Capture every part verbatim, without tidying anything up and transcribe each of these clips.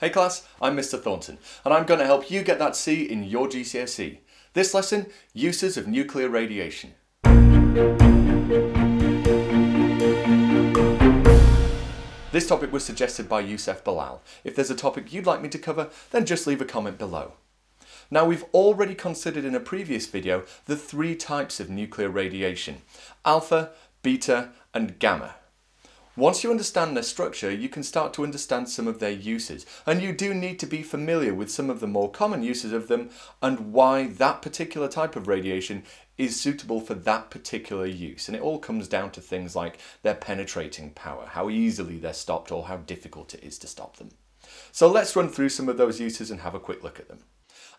Hey class, I'm Mister Thornton, and I'm going to help you get that C in your G C S E. This lesson, uses of nuclear radiation. This topic was suggested by Youssef Bilal. If there's a topic you'd like me to cover, then just leave a comment below. Now, we've already considered in a previous video the three types of nuclear radiation: alpha, beta, and gamma. Once you understand their structure, you can start to understand some of their uses, and you do need to be familiar with some of the more common uses of them and why that particular type of radiation is suitable for that particular use. And it all comes down to things like their penetrating power, how easily they're stopped or how difficult it is to stop them. So let's run through some of those uses and have a quick look at them.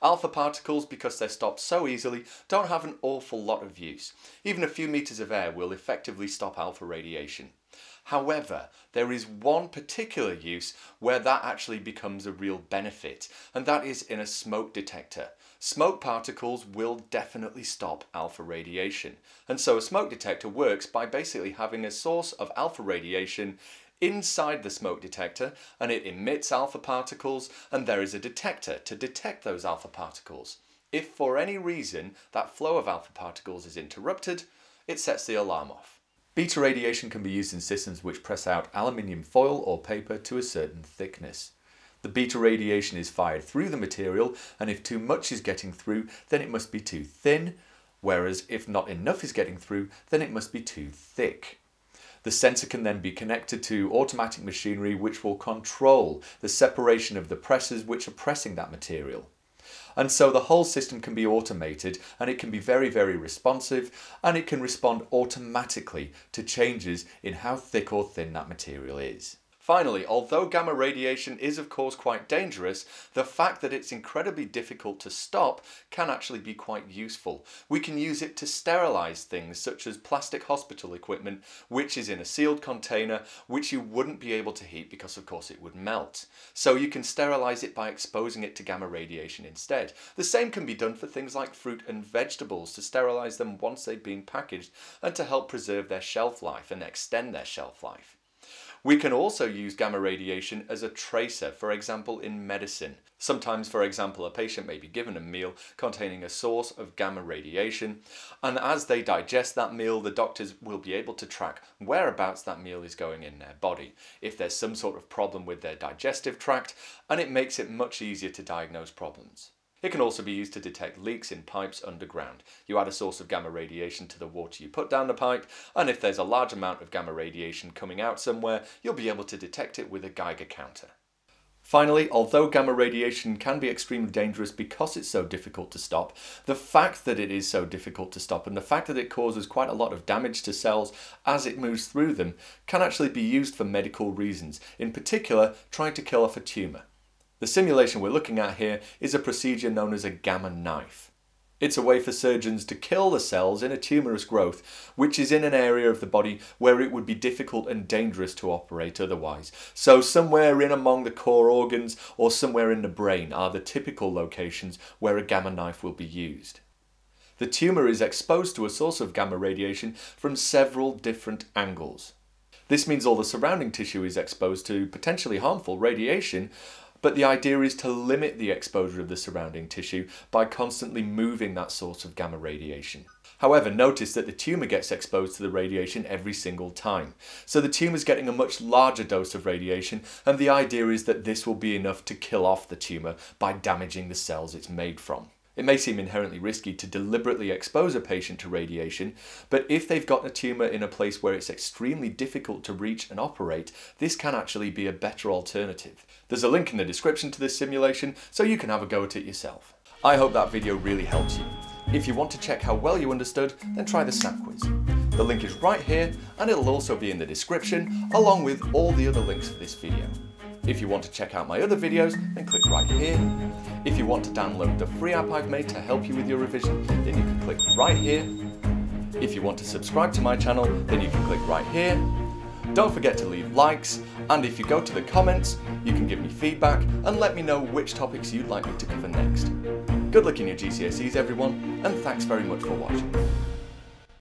Alpha particles, because they're stopped so easily, don't have an awful lot of use. Even a few meters of air will effectively stop alpha radiation. However, there is one particular use where that actually becomes a real benefit, and that is in a smoke detector. Smoke particles will definitely stop alpha radiation, and so a smoke detector works by basically having a source of alpha radiation inside the smoke detector, and it emits alpha particles, and there is a detector to detect those alpha particles. If for any reason that flow of alpha particles is interrupted, it sets the alarm off. Beta radiation can be used in systems which press out aluminium foil or paper to a certain thickness. The beta radiation is fired through the material, and if too much is getting through, then it must be too thin, whereas if not enough is getting through, then it must be too thick. The sensor can then be connected to automatic machinery which will control the separation of the presses which are pressing that material. And so the whole system can be automated, and it can be very, very responsive, and it can respond automatically to changes in how thick or thin that material is. Finally, although gamma radiation is of course quite dangerous, the fact that it's incredibly difficult to stop can actually be quite useful. We can use it to sterilise things such as plastic hospital equipment, which is in a sealed container, which you wouldn't be able to heat because of course it would melt. So you can sterilise it by exposing it to gamma radiation instead. The same can be done for things like fruit and vegetables, to sterilise them once they've been packaged and to help preserve their shelf life and extend their shelf life. We can also use gamma radiation as a tracer, for example in medicine. Sometimes, for example, a patient may be given a meal containing a source of gamma radiation, and as they digest that meal, the doctors will be able to track whereabouts that meal is going in their body, if there's some sort of problem with their digestive tract, and it makes it much easier to diagnose problems. It can also be used to detect leaks in pipes underground. You add a source of gamma radiation to the water you put down the pipe, and if there's a large amount of gamma radiation coming out somewhere, you'll be able to detect it with a Geiger counter. Finally, although gamma radiation can be extremely dangerous because it's so difficult to stop, the fact that it is so difficult to stop and the fact that it causes quite a lot of damage to cells as it moves through them can actually be used for medical reasons, in particular trying to kill off a tumour. The simulation we're looking at here is a procedure known as a gamma knife. It's a way for surgeons to kill the cells in a tumorous growth, which is in an area of the body where it would be difficult and dangerous to operate otherwise. So somewhere in among the core organs or somewhere in the brain are the typical locations where a gamma knife will be used. The tumor is exposed to a source of gamma radiation from several different angles. This means all the surrounding tissue is exposed to potentially harmful radiation, but the idea is to limit the exposure of the surrounding tissue by constantly moving that source of gamma radiation. However, notice that the tumour gets exposed to the radiation every single time. So the tumour is getting a much larger dose of radiation, and the idea is that this will be enough to kill off the tumour by damaging the cells it's made from. It may seem inherently risky to deliberately expose a patient to radiation, but if they've got a tumour in a place where it's extremely difficult to reach and operate, this can actually be a better alternative. There's a link in the description to this simulation, so you can have a go at it yourself. I hope that video really helps you. If you want to check how well you understood, then try the Snapquiz. The link is right here, and it'll also be in the description, along with all the other links for this video. If you want to check out my other videos, then click right here. If you want to download the free app I've made to help you with your revision, then you can click right here. If you want to subscribe to my channel, then you can click right here. Don't forget to leave likes, and if you go to the comments, you can give me feedback and let me know which topics you'd like me to cover next. Good luck in your G C S Es everyone, and thanks very much for watching.